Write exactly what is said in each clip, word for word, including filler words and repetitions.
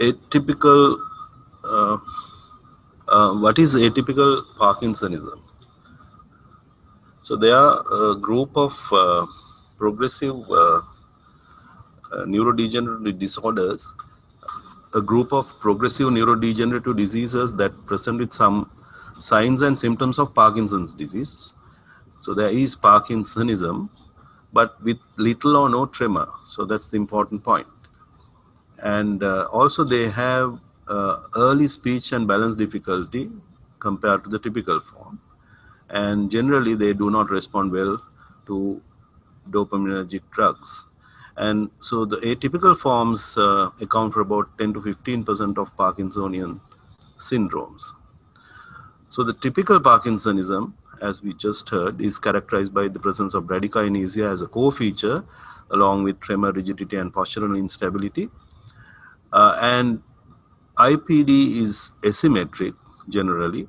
atypical uh, uh, what is atypical Parkinsonism? So they are a group of uh, progressive uh, uh, neurodegenerative disorders, a group of progressive neurodegenerative diseases that present with some signs and symptoms of Parkinson's disease. So there is Parkinsonism, but with little or no tremor. So that's the important point. And uh, also they have uh, early speech and balance difficulty compared to the typical form. And generally they do not respond well to dopaminergic drugs. And so the atypical forms uh, account for about ten to fifteen percent of Parkinsonian syndromes. So the typical Parkinsonism, as we just heard, is characterized by the presence of bradykinesia as a core feature, along with tremor, rigidity, and postural instability. Uh, and I P D is asymmetric generally,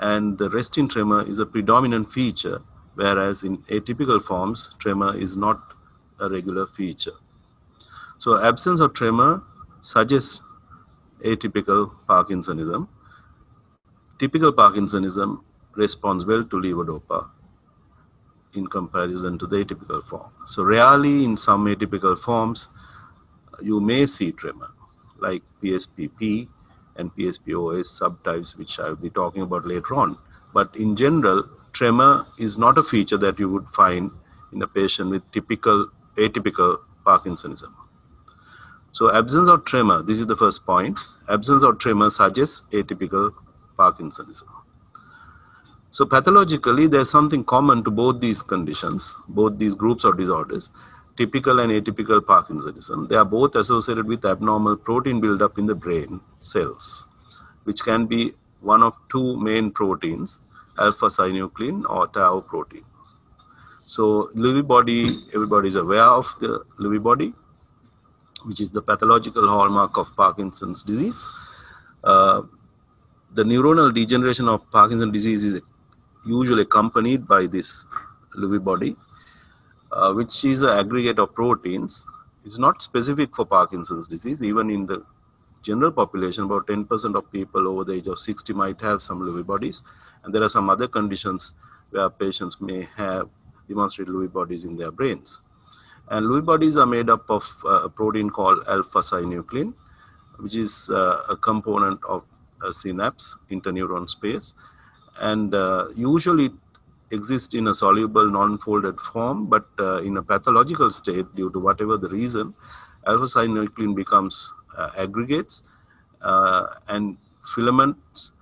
and the rest in tremor is a predominant feature, whereas in atypical forms, tremor is not a regular feature. So absence of tremor suggests atypical Parkinsonism. Typical Parkinsonism responds well to levodopa in comparison to the atypical form. So rarely in some atypical forms, you may see tremor, like P S P P and P S P O S subtypes, which I'll be talking about later on. But in general, tremor is not a feature that you would find in a patient with typical atypical Parkinsonism. So absence of tremor, this is the first point. Absence of tremor suggests atypical Parkinsonism. So pathologically, there's something common to both these conditions, both these groups of disorders, typical and atypical Parkinsonism. They are both associated with abnormal protein buildup in the brain cells, which can be one of two main proteins, alpha-synuclein or tau protein. So Lewy body, everybody is aware of the Lewy body, which is the pathological hallmark of Parkinson's disease. Uh, the neuronal degeneration of Parkinson's disease is usually accompanied by this Lewy body, uh, which is an aggregate of proteins. It's not specific for Parkinson's disease. Even in the general population, about ten percent of people over the age of sixty might have some Lewy bodies. And there are some other conditions where patients may have demonstrated Lewy bodies in their brains. And Lewy bodies are made up of a protein called alpha-synuclein, which is uh, a component of a synapse, interneuron space, and uh, usually exists in a soluble, non-folded form, but uh, in a pathological state, due to whatever the reason, alpha-synuclein becomes uh, aggregates uh, and filaments,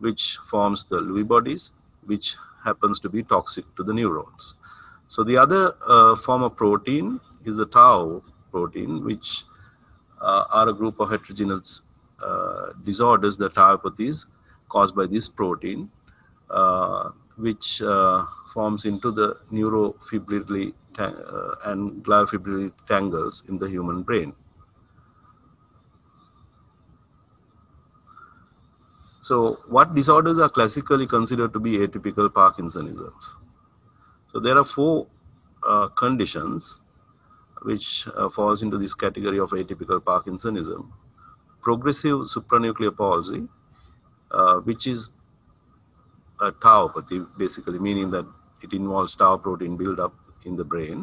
which forms the Lewy bodies, which happens to be toxic to the neurons. So the other uh, form of protein is the tau protein, which uh, are a group of heterogeneous Uh, disorders, the tauopathies caused by this protein, uh, which uh, forms into the neurofibrillary uh, and gliofibrillary tangles in the human brain. So what disorders are classically considered to be atypical Parkinsonisms? So there are four uh, conditions which uh, falls into this category of atypical Parkinsonism. Progressive supranuclear palsy, uh, which is a tauopathy, basically meaning that it involves tau protein buildup in the brain,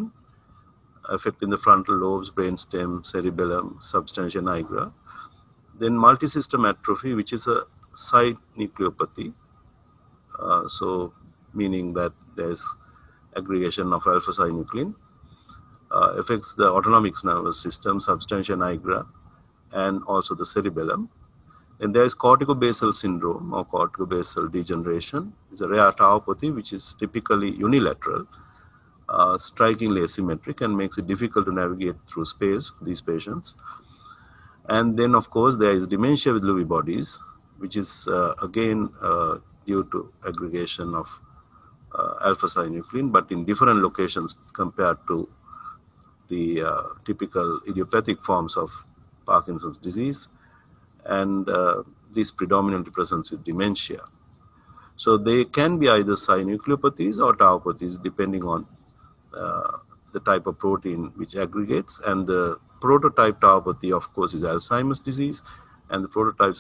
affecting the frontal lobes, brainstem, cerebellum, substantia nigra. Then multisystem atrophy, which is a synucleinopathy, uh, so meaning that there's aggregation of alpha-synuclein, uh, affects the autonomic nervous system, substantia nigra, and also the cerebellum. And there is corticobasal syndrome or corticobasal degeneration. It's a rare tauopathy which is typically unilateral, uh, strikingly asymmetric, and makes it difficult to navigate through space for these patients. And then, of course, there is dementia with Lewy bodies, which is uh, again uh, due to aggregation of uh, alpha-synuclein, but in different locations compared to the uh, typical idiopathic forms of Parkinson's disease, and uh, this predominantly presents with dementia. So they can be either synucleinopathies or tauopathies, depending on uh, the type of protein which aggregates. And the prototype tauopathy, of course, is Alzheimer's disease, and the prototype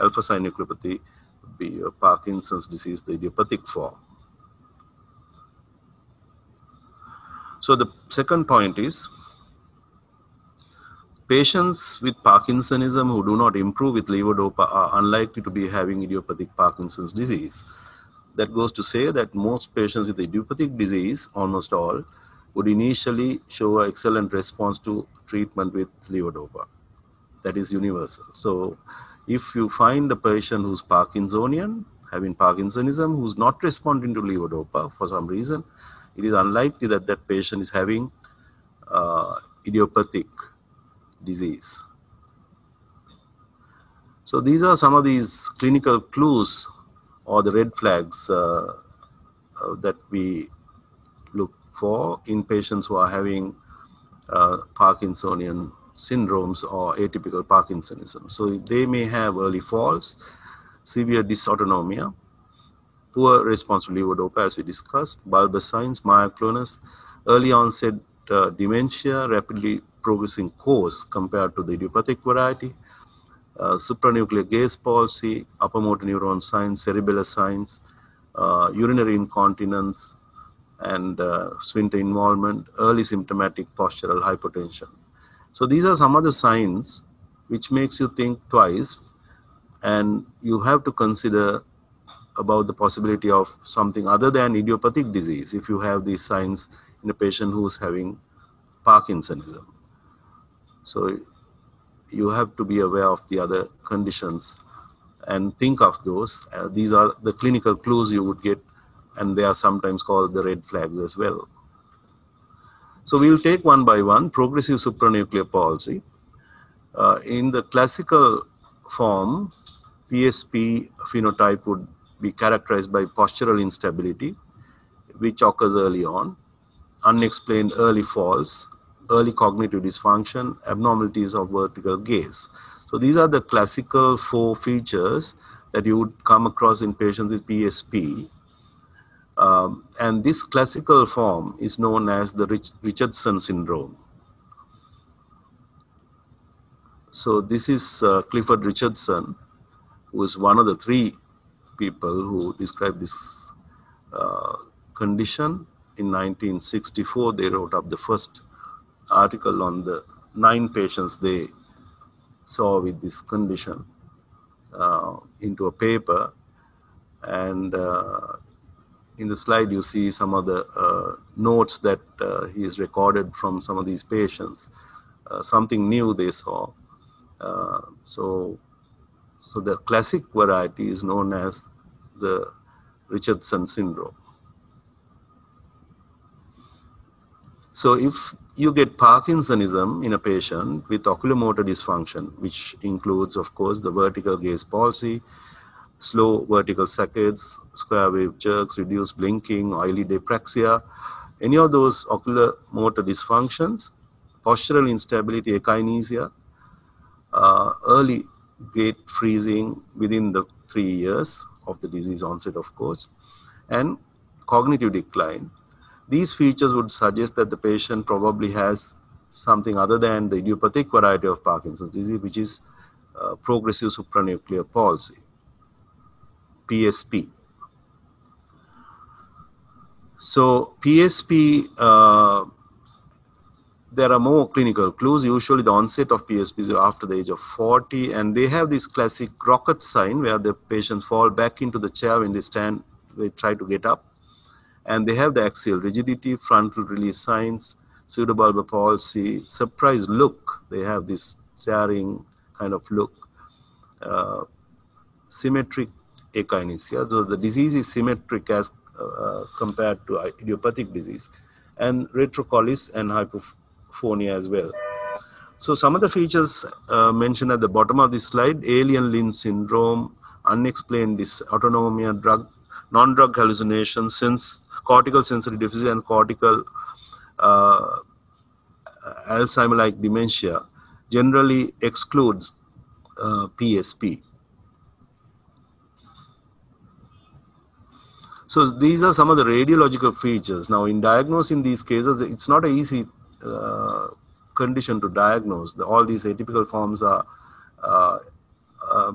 alpha-synucleinopathy would be uh, Parkinson's disease, the idiopathic form. So the second point is, patients with Parkinsonism who do not improve with levodopa are unlikely to be having idiopathic Parkinson's disease. That goes to say that most patients with idiopathic disease, almost all, would initially show an excellent response to treatment with levodopa. That is universal. So if you find a patient who's Parkinsonian, having Parkinsonism, who's not responding to levodopa for some reason, it is unlikely that that patient is having uh, idiopathic disease. So these are some of these clinical clues or the red flags uh, uh, that we look for in patients who are having uh, Parkinsonian syndromes or atypical Parkinsonism. So they may have early falls, severe dysautonomia, poor response to levodopa as we discussed, bulbous signs, myoclonus, early onset uh, dementia, rapidly progressing course compared to the idiopathic variety, uh, supranuclear gaze palsy, upper motor neuron signs, cerebellar signs, uh, urinary incontinence, and uh, sphincter involvement, early symptomatic postural hypotension. So these are some of the signs which makes you think twice, and you have to consider about the possibility of something other than idiopathic disease if you have these signs in a patient who is having Parkinsonism. So you have to be aware of the other conditions and think of those. Uh, these are the clinical clues you would get, and they are sometimes called the red flags as well. So we'll take one by one. Progressive supranuclear palsy. Uh, in the classical form, P S P phenotype would be characterized by postural instability, which occurs early on, unexplained early falls, early cognitive dysfunction, abnormalities of vertical gaze. So these are the classical four features that you would come across in patients with P S P. Um, and this classical form is known as the Rich Richardson syndrome. So this is uh, Clifford Richardson, who is one of the three people who described this uh, condition. In nineteen sixty-four, they wrote up the first article on the nine patients they saw with this condition uh, into a paper, and uh, in the slide you see some of the uh, notes that uh, he has recorded from some of these patients, uh, something new they saw. Uh, so so the classic variety is known as the Richardson syndrome. So if you get Parkinsonism in a patient with oculomotor dysfunction, which includes, of course, the vertical gaze palsy, slow vertical saccades, square wave jerks, reduced blinking, oily dipraxia, any of those oculomotor dysfunctions, postural instability, echinacea, uh, early gait freezing within the three years of the disease onset, of course, and cognitive decline. These features would suggest that the patient probably has something other than the idiopathic variety of Parkinson's disease, which is uh, progressive supranuclear palsy, P S P. So P S P, uh, there are more clinical clues. Usually the onset of P S P is after the age of forty, and they have this classic rocket sign where the patients fall back into the chair when they stand, they try to get up. And they have the axial rigidity, frontal release signs, pseudobulbar palsy, surprise look. They have this staring kind of look, uh, symmetric echinacea. So the disease is symmetric as uh, compared to idiopathic disease, and retrocollis and hypophonia as well. So some of the features uh, mentioned at the bottom of this slide: alien limb syndrome, unexplained dysautonomia, drug, non-drug hallucinations, since cortical sensory deficit, and cortical uh, Alzheimer-like dementia generally excludes uh, P S P. So these are some of the radiological features. Now, in diagnosing these cases, it's not an easy uh, condition to diagnose. The, all these atypical forms are uh, uh,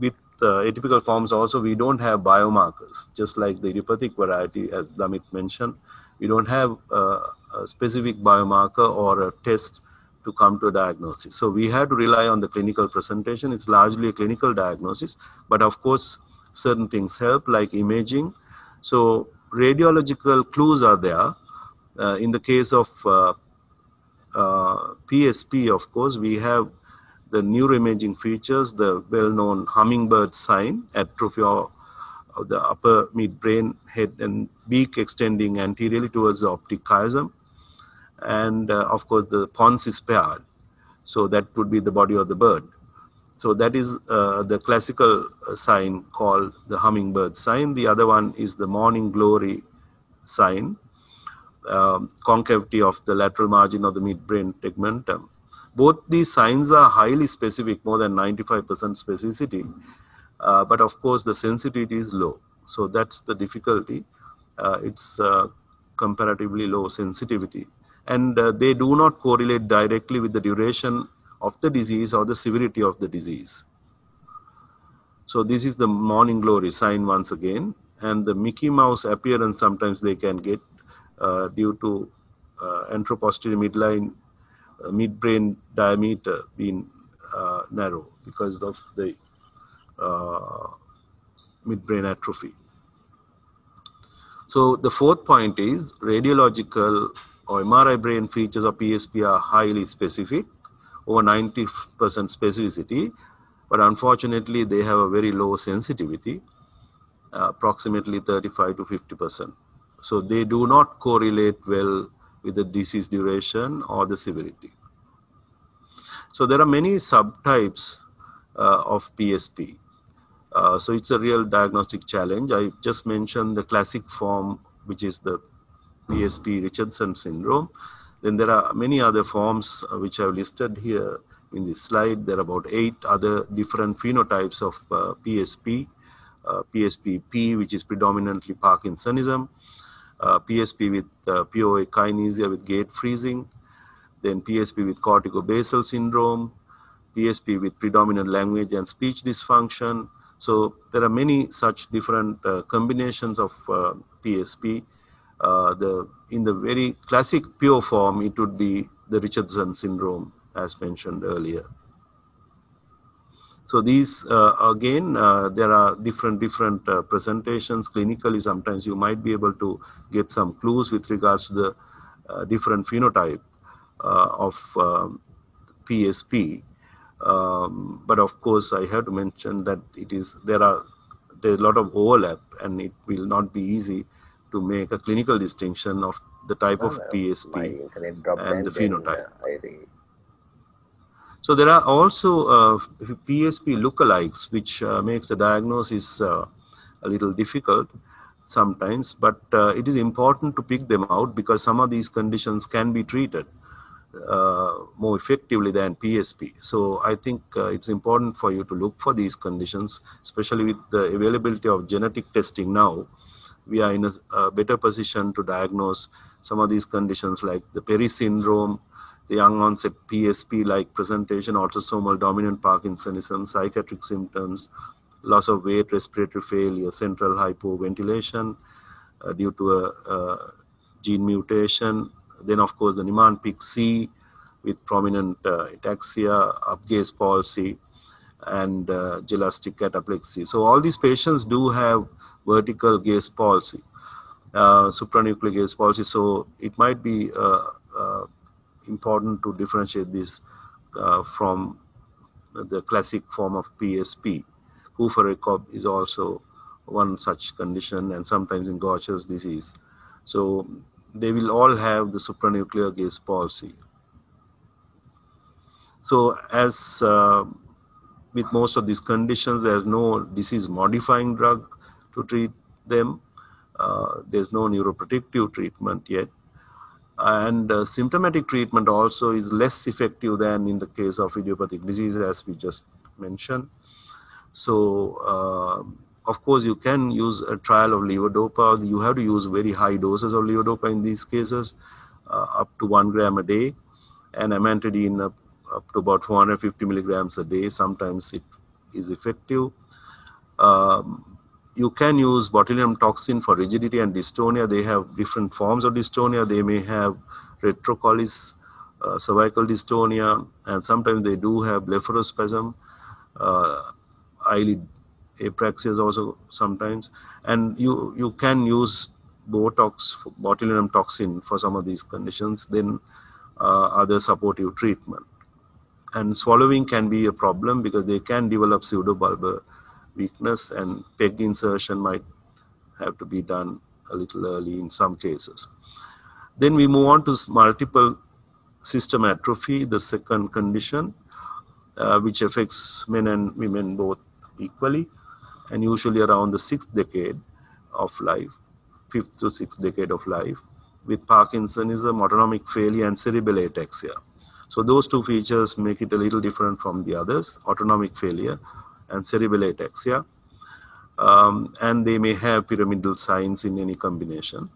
with uh, atypical forms also, we don't have biomarkers, just like the idiopathic variety, as Damit mentioned. We don't have uh, a specific biomarker or a test to come to a diagnosis. So we had to rely on the clinical presentation. It's largely a clinical diagnosis, but of course, certain things help, like imaging. So radiological clues are there. Uh, in the case of uh, uh, P S P, of course, we have the neuroimaging features, the well-known hummingbird sign, atrophy of the upper midbrain, head and beak extending anteriorly towards the optic chiasm, and uh, of course the pons is paired, so that would be the body of the bird. So that is uh, the classical sign called the hummingbird sign. The other one is the morning glory sign, um, concavity of the lateral margin of the midbrain tegmentum. Both these signs are highly specific, more than ninety-five percent specificity, uh, but of course the sensitivity is low. So that's the difficulty. Uh, it's uh, comparatively low sensitivity. And uh, they do not correlate directly with the duration of the disease or the severity of the disease. So this is the morning glory sign once again, and the Mickey Mouse appearance sometimes they can get uh, due to uh, anteroposterior midline, uh, midbrain diameter being uh, narrow because of the uh, midbrain atrophy. So the fourth point is radiological or M R I brain features of P S P are highly specific, over ninety percent specificity, but unfortunately they have a very low sensitivity, uh, approximately thirty-five to fifty percent. So they do not correlate well with the disease duration or the severity. So there are many subtypes uh, of P S P. Uh, so it's a real diagnostic challenge. I just mentioned the classic form, which is the P S P Richardson syndrome. Then there are many other forms which I've listed here in this slide. There are about eight other different phenotypes of uh, P S P. Uh, P S P P, which is predominantly Parkinsonism. Uh, P S P with uh, putaminal with gate freezing. Then P S P with corticobasal syndrome. P S P with predominant language and speech dysfunction. So there are many such different uh, combinations of uh, P S P. Uh, the, in the very classic pure form, it would be the Richardson syndrome, as mentioned earlier. So these, uh, again, uh, there are different, different uh, presentations. Clinically, sometimes you might be able to get some clues with regards to the uh, different phenotype uh, of um, P S P. Um, but of course, I have to mention that it is, there are there's a lot of overlap, and it will not be easy to make a clinical distinction of the type oh, of P S P and the phenotype. So there are also uh, P S P lookalikes, which uh, makes the diagnosis uh, a little difficult sometimes, but uh, it is important to pick them out because some of these conditions can be treated uh, more effectively than P S P. So I think uh, it's important for you to look for these conditions, especially with the availability of genetic testing now. We are in a, a better position to diagnose some of these conditions like the Perry syndrome, the young onset P S P-like presentation, autosomal dominant Parkinsonism, psychiatric symptoms, loss of weight, respiratory failure, central hypoventilation uh, due to a, a gene mutation. Then of course the Niemann-Pick C with prominent uh, ataxia, upgaze palsy, and uh, gelastic cataplexy. So all these patients do have vertical gaze palsy, uh, supranuclear gaze palsy. So it might be uh, uh, important to differentiate this uh, from the classic form of P S P. Hoofer-Recob is also one such condition, and sometimes in Gaucher's disease. So they will all have the supranuclear gaze palsy. So as uh, with most of these conditions, there's no disease-modifying drug to treat them. Uh, there's no neuroprotective treatment yet. And uh, symptomatic treatment also is less effective than in the case of idiopathic disease, as we just mentioned. So, uh, of course, you can use a trial of levodopa. You have to use very high doses of levodopa in these cases, uh, up to one gram a day, and amantadine uh, up to about four hundred fifty milligrams a day. Sometimes it is effective. Um, you can use botulinum toxin for rigidity and dystonia. They have different forms of dystonia. They may have retrocollis, uh, cervical dystonia, and sometimes they do have blepharospasm, uh, eyelid apraxia also sometimes. And you, you can use Botox, botulinum toxin for some of these conditions, then uh, other supportive treatment. And swallowing can be a problem because they can develop pseudobulbar weakness, and peg insertion might have to be done a little early in some cases. Then we move on to multiple system atrophy, the second condition, uh, which affects men and women both equally, and usually around the sixth decade of life, fifth to sixth decade of life, with Parkinsonism, autonomic failure, and cerebral ataxia. So those two features make it a little different from the others, autonomic failure and cerebral ataxia. Um, and they may have pyramidal signs in any combination.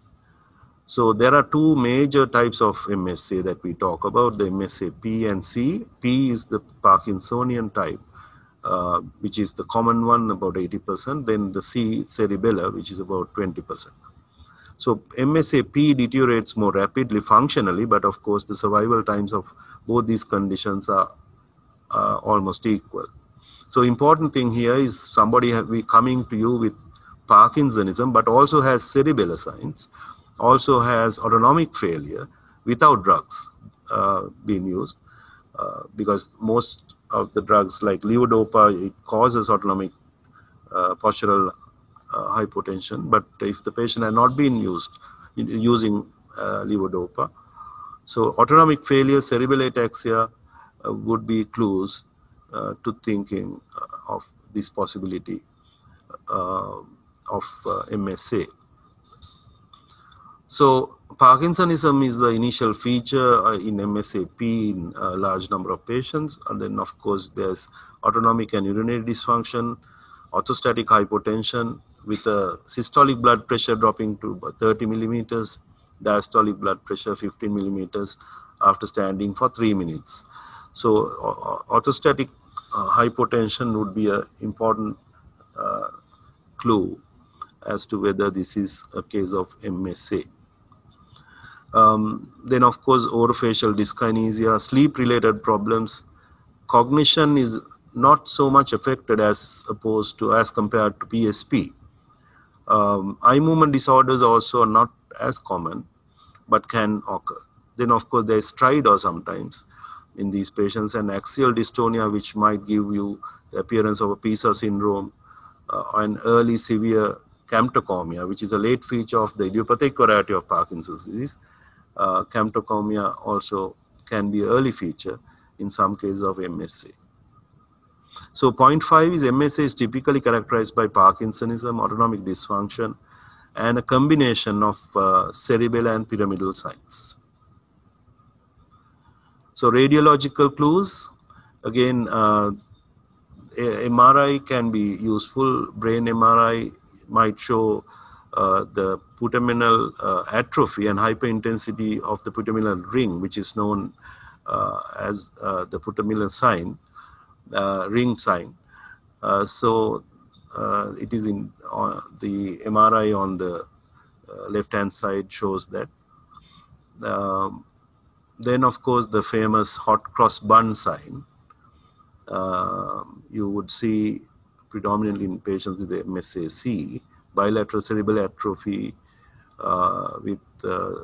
So there are two major types of M S A that we talk about, the M S A P and C. P is the Parkinsonian type, uh, which is the common one, about eighty percent. Then the C, cerebellar, which is about twenty percent. So M S A P deteriorates more rapidly functionally, but of course the survival times of both these conditions are uh, almost equal. So important thing here is somebody have be coming to you with Parkinsonism, but also has cerebellar signs, also has autonomic failure without drugs uh, being used, uh, because most of the drugs like Levodopa, it causes autonomic uh, postural Uh, hypotension, but if the patient had not been used using uh, levodopa. So autonomic failure, cerebral ataxia uh, would be clues uh, to thinking of this possibility uh, of uh, M S A. So Parkinsonism is the initial feature uh, in M S A P in a large number of patients, and then of course there's autonomic and urinary dysfunction, orthostatic hypotension, with a systolic blood pressure dropping to about thirty millimeters, diastolic blood pressure fifteen millimeters after standing for three minutes. So orthostatic uh, hypotension would be an important uh, clue as to whether this is a case of M S A. Um, then of course, orofacial dyskinesia, sleep-related problems. Cognition is not so much affected as opposed to, as compared to P S P. Um, eye movement disorders also are not as common, but can occur. Then of course there's stridor sometimes in these patients, and axial dystonia, which might give you the appearance of a PSA syndrome, uh, and early severe camptocormia, which is a late feature of the idiopathic variety of Parkinson's disease. Uh, camptocormia also can be an early feature in some cases of M S A. So point five is M S A is typically characterized by Parkinsonism, autonomic dysfunction, and a combination of uh, cerebellar and pyramidal signs. So radiological clues, again, uh, M R I can be useful. Brain M R I might show uh, the putaminal uh, atrophy and hyperintensity of the putaminal ring, which is known uh, as uh, the putaminal sign. Uh, ring sign. Uh, so uh, it is in uh, the M R I on the uh, left hand side shows that. Um, then of course the famous hot cross bun sign uh, you would see predominantly in patients with M S A C, bilateral cerebral atrophy uh, with uh,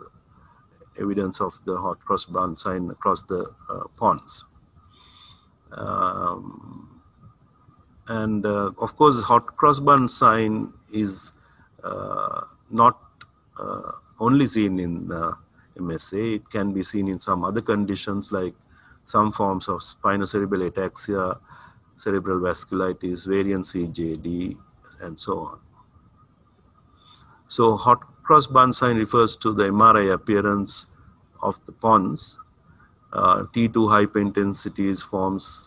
evidence of the hot cross bun sign across the uh, pons. Um, and uh, of course hot cross bun sign is uh, not uh, only seen in uh, M S A, it can be seen in some other conditions like some forms of spinocerebellar ataxia, cerebral vasculitis, variant C J D, and so on. So hot cross bun sign refers to the M R I appearance of the pons. Uh, T two hyperintensities forms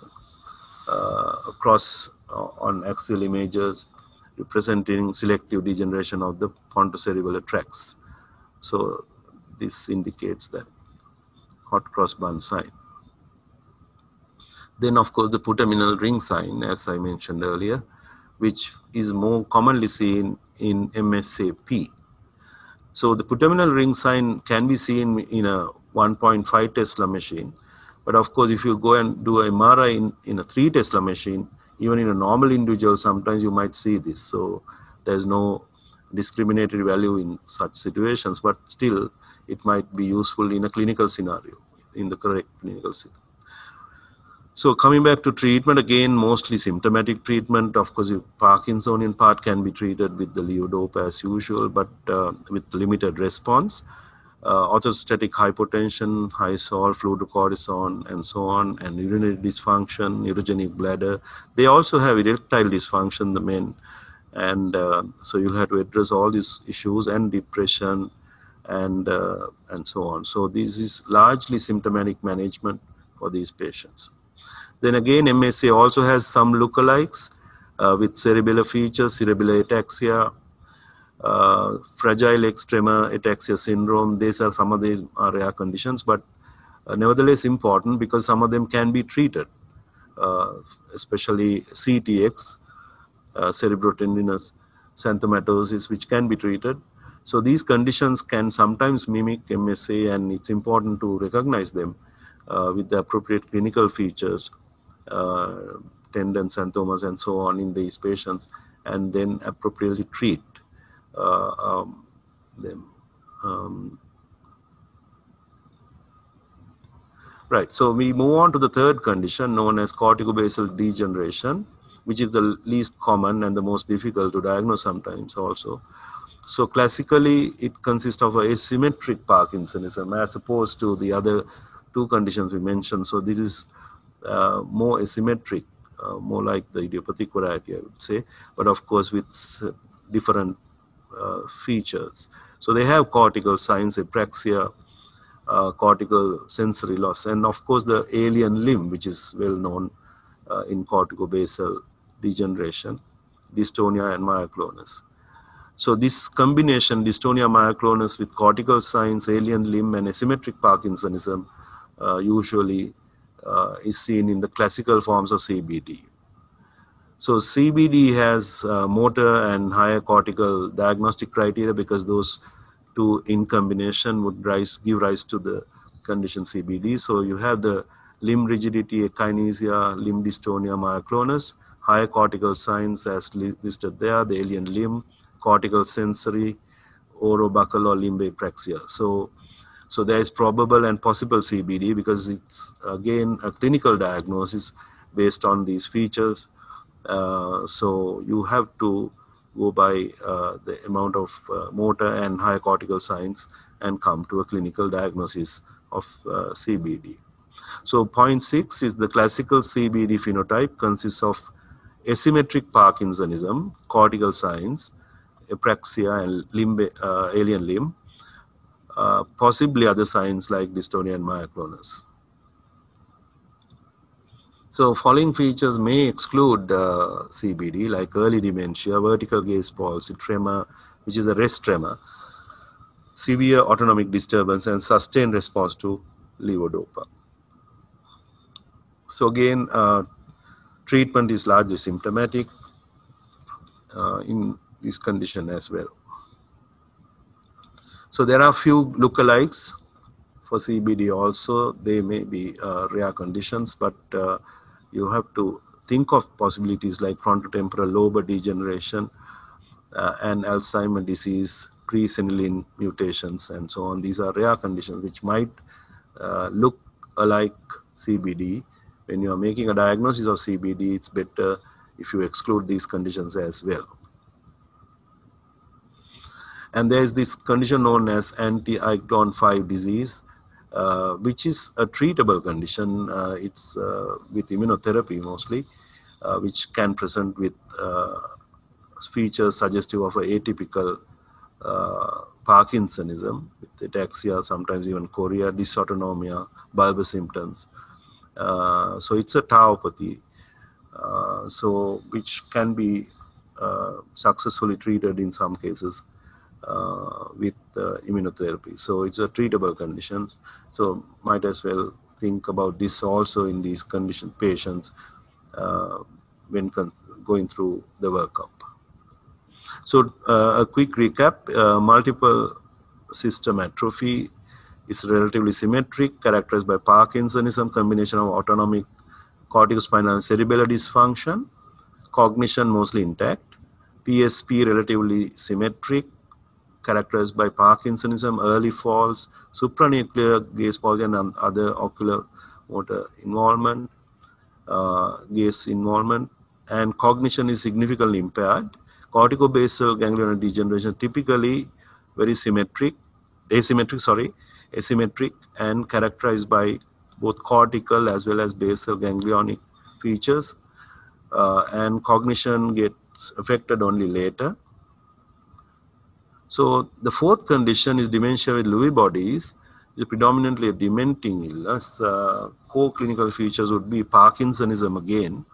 uh, across uh, on axial images representing selective degeneration of the pontocerebellar tracts. So this indicates that hot cross bun sign. Then, of course, the putaminal ring sign, as I mentioned earlier, which is more commonly seen in M S A P. So the putaminal ring sign can be seen in a one point five Tesla machine. But of course, if you go and do an M R I in, in a three Tesla machine, even in a normal individual, sometimes you might see this. So there's no discriminatory value in such situations, but still it might be useful in a clinical scenario, in the correct clinical scenario. So coming back to treatment, again, mostly symptomatic treatment. Of course, if Parkinsonian part can be treated with the levodopa as usual, but uh, with limited response. Uh, orthostatic hypotension, high salt, fluorocortisone, and so on, and urinary dysfunction, neurogenic bladder. They also have erectile dysfunction, the men. And uh, so you'll have to address all these issues, and depression, and, uh, and so on. So this is largely symptomatic management for these patients. Then again, M S A also has some lookalikes uh, with cerebellar features, cerebellar ataxia, uh, fragile X tremor ataxia syndrome. These are some of these are rare conditions, but uh, nevertheless important because some of them can be treated, uh, especially C T X, uh, cerebrotendinous xanthomatosis, which can be treated. So these conditions can sometimes mimic M S A, and it's important to recognize them uh, with the appropriate clinical features, uh, tendons, xanthomas, and so on in these patients, and then appropriately treat uh, um, them. Um, right, so we move on to the third condition, known as corticobasal degeneration, which is the least common and the most difficult to diagnose sometimes also. So classically, it consists of asymmetric Parkinsonism as opposed to the other two conditions we mentioned. So this is uh, more asymmetric, uh, more like the idiopathic variety, I would say, but of course with different uh, features. So they have cortical signs, apraxia, uh, cortical sensory loss, and of course the alien limb, which is well known uh, in corticobasal degeneration, dystonia and myoclonus. So this combination, dystonia myoclonus with cortical signs, alien limb, and asymmetric Parkinsonism, Uh, usually uh, is seen in the classical forms of C B D. So C B D has uh, motor and higher cortical diagnostic criteria because those two in combination would rise, give rise to the condition C B D. So you have the limb rigidity, akinesia, limb dystonia, myoclonus, higher cortical signs as listed there, the alien limb, cortical sensory, orobuccal or limb apraxia. So So there is probable and possible C B D because it's, again, a clinical diagnosis based on these features. Uh, so you have to go by uh, the amount of uh, motor and higher cortical signs and come to a clinical diagnosis of uh, C B D. So point six is the classical C B D phenotype consists of asymmetric Parkinsonism, cortical signs, apraxia, and limb, uh, alien limb. Uh, possibly other signs like dystonia and myoclonus. So following features may exclude uh, C B D, like early dementia, vertical gaze palsy, tremor, which is a rest tremor, severe autonomic disturbance, and sustained response to levodopa. So again, uh, treatment is largely symptomatic uh, in this condition as well. So there are few lookalikes for C B D also. They may be uh, rare conditions, but uh, you have to think of possibilities like frontotemporal lobe degeneration uh, and Alzheimer's disease, presenilin mutations, and so on. These are rare conditions which might uh, look alike C B D. When you are making a diagnosis of C B D, it's better if you exclude these conditions as well. And there's this condition known as anti-interleukin five disease, uh, which is a treatable condition. Uh, it's uh, with immunotherapy mostly, uh, which can present with uh, features suggestive of an atypical uh, Parkinsonism, with ataxia, sometimes even chorea, dysautonomia, bulbar symptoms. Uh, so it's a tauopathy, uh, so which can be uh, successfully treated in some cases. Uh, with uh, immunotherapy. So it's a treatable condition. So might as well think about this also in these conditioned patients uh, when going through the workup. So uh, a quick recap, uh, multiple system atrophy is relatively symmetric, characterized by Parkinsonism, combination of autonomic corticospinal and cerebellar dysfunction, cognition mostly intact, P S P relatively symmetric, characterized by Parkinsonism, early falls, supranuclear gaze palsy and other ocular motor involvement, uh, gaze involvement, and cognition is significantly impaired. Corticobasal ganglion degeneration typically very symmetric, asymmetric, sorry, asymmetric and characterized by both cortical as well as basal ganglionic features, uh, and cognition gets affected only later. So the fourth condition is dementia with Lewy bodies, is predominantly a dementing illness. Uh, core clinical features would be Parkinsonism again,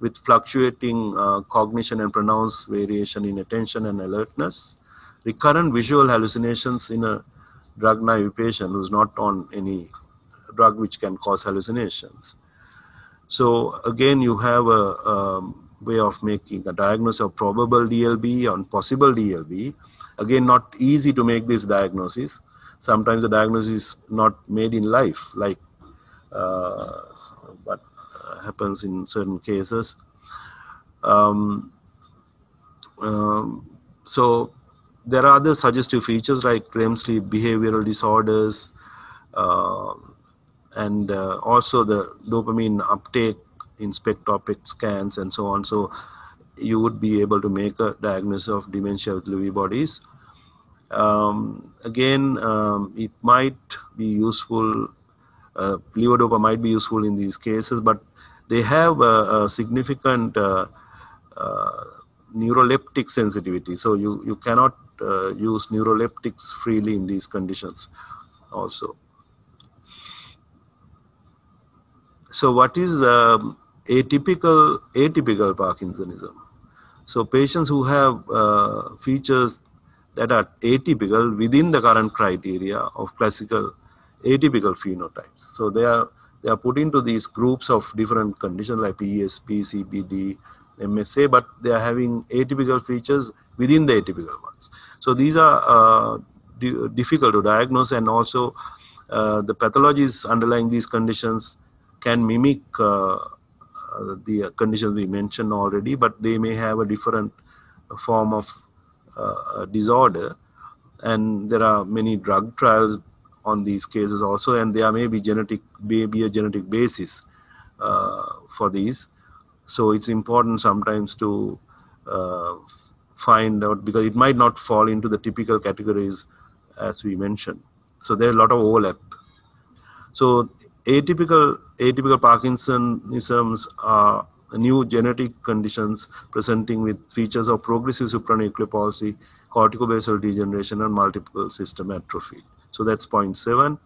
with fluctuating uh, cognition and pronounced variation in attention and alertness, recurrent visual hallucinations in a drug-naive patient who's not on any drug which can cause hallucinations. So again, you have a, a way of making a diagnosis of probable D L B and possible D L B. Again, not easy to make this diagnosis. Sometimes the diagnosis is not made in life, like uh, what happens in certain cases. Um, um, so there are other suggestive features like REM sleep behavioral disorders, uh, and uh, also the dopamine uptake in spectropic scans and so on. So you would be able to make a diagnosis of dementia with Lewy bodies. Um, again, um, it might be useful, uh, levodopa might be useful in these cases, but they have a, a significant uh, uh, neuroleptic sensitivity. So you, you cannot uh, use neuroleptics freely in these conditions also. So what is um, atypical, atypical Parkinsonism? So patients who have uh, features that are atypical within the current criteria of classical atypical phenotypes. So they are, they are put into these groups of different conditions like P S P, C B D, M S A, but they are having atypical features within the atypical ones. So these are uh, difficult to diagnose, and also uh, the pathologies underlying these conditions can mimic uh, the conditions we mentioned already, but they may have a different form of uh, disorder. And there are many drug trials on these cases also, and there may be genetic, may be a genetic basis uh, for these. So it's important sometimes to uh, find out, because it might not fall into the typical categories as we mentioned. So there are a lot of overlap. So atypical, atypical Parkinsonisms are new genetic conditions presenting with features of progressive supranuclear palsy, corticobasal degeneration, and multiple system atrophy. So that's point seven.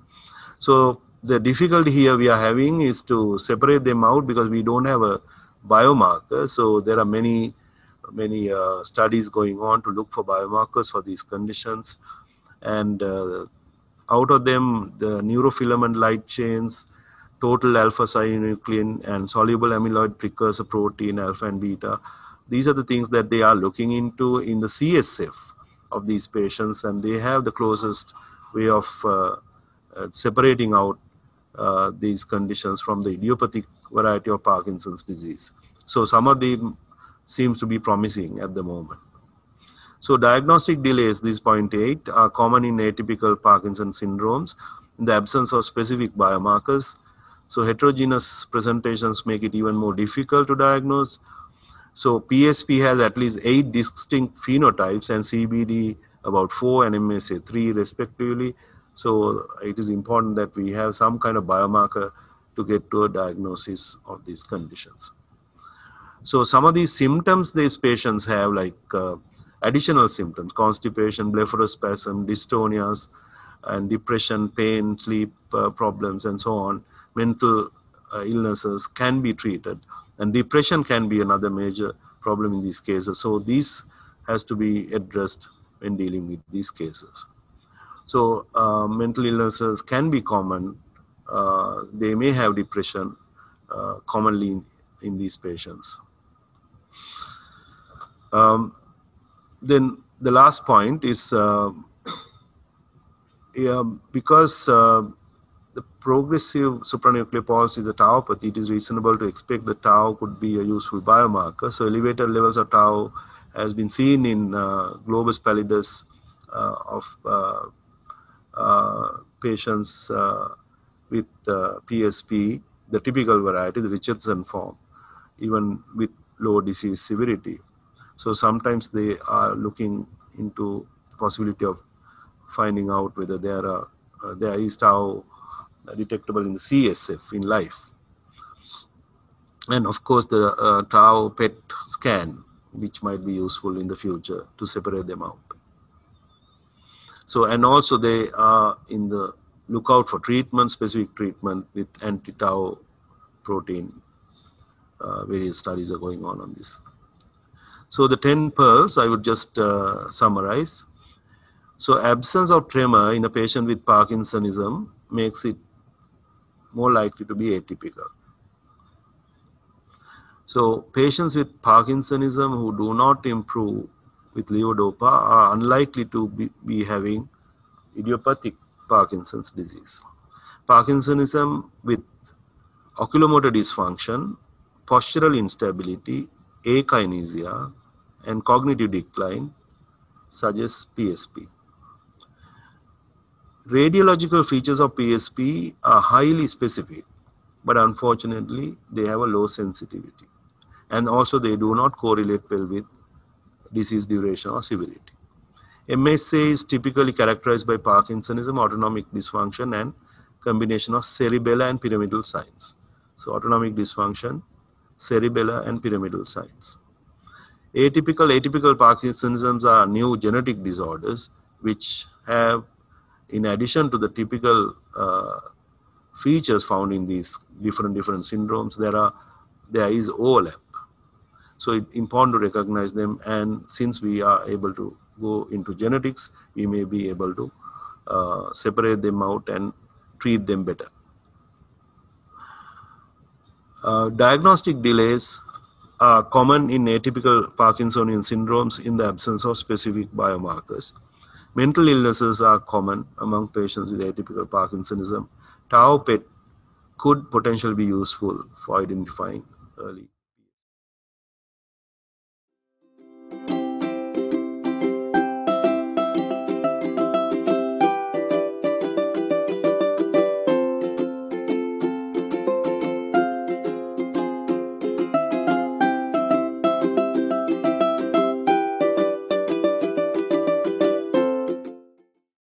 So the difficulty here we are having is to separate them out because we don't have a biomarker. So there are many, many uh, studies going on to look for biomarkers for these conditions, and uh, out of them, the neurofilament light chains, total alpha-synuclein, and soluble amyloid precursor protein, alpha and beta. These are the things that they are looking into in the C S F of these patients, and they have the closest way of uh, uh, separating out uh, these conditions from the idiopathic variety of Parkinson's disease. So some of them seems to be promising at the moment. So diagnostic delays, this point eight, are common in atypical Parkinson's syndromes in the absence of specific biomarkers. So heterogeneous presentations make it even more difficult to diagnose. So P S P has at least eight distinct phenotypes, and C B D about four and M S A three respectively. So it is important that we have some kind of biomarker to get to a diagnosis of these conditions. So some of these symptoms these patients have, like uh, additional symptoms, constipation, blepharospasm, dystonias, and depression, pain, sleep uh, problems, and so on. Mental uh, illnesses can be treated, and depression can be another major problem in these cases. So these has to be addressed when dealing with these cases. So uh, mental illnesses can be common uh, they may have depression uh, commonly in, in these patients. Um, then the last point is uh, yeah, because uh, the progressive supranuclear palsy is a tauopathy, it is reasonable to expect that tau could be a useful biomarker. So elevated levels of tau has been seen in uh, globus pallidus uh, of uh, uh, patients uh, with uh, P S P, the typical variety, the Richardson form, even with low disease severity. So sometimes they are looking into the possibility of finding out whether there are uh, there is tau detectable in the C S F in life. And of course the uh, tau P E T scan, which might be useful in the future to separate them out. So, and also they are in the lookout for treatment, specific treatment with anti-tau protein. Uh, various studies are going on on this. So the ten pearls, I would just uh, summarize. So absence of tremor in a patient with Parkinsonism makes it more likely to be atypical. So patients with Parkinsonism who do not improve with levodopa are unlikely to be, be having idiopathic Parkinson's disease. Parkinsonism with oculomotor dysfunction, postural instability, akinesia, and cognitive decline suggests P S P. Radiological features of P S P are highly specific, but unfortunately they have a low sensitivity, and also they do not correlate well with disease duration or severity. M S A is typically characterized by Parkinsonism, autonomic dysfunction, and combination of cerebellar and pyramidal signs. So autonomic dysfunction, cerebellar and pyramidal signs. Atypical, atypical Parkinsonisms are new genetic disorders which have, in addition to the typical uh, features found in these different different syndromes, there are there is overlap. So it's important to recognize them, and since we are able to go into genetics, we may be able to uh, separate them out and treat them better. Uh, diagnostic delays are common in atypical Parkinsonian syndromes in the absence of specific biomarkers. Mental illnesses are common among patients with atypical Parkinsonism. Tau P E T could potentially be useful for identifying early.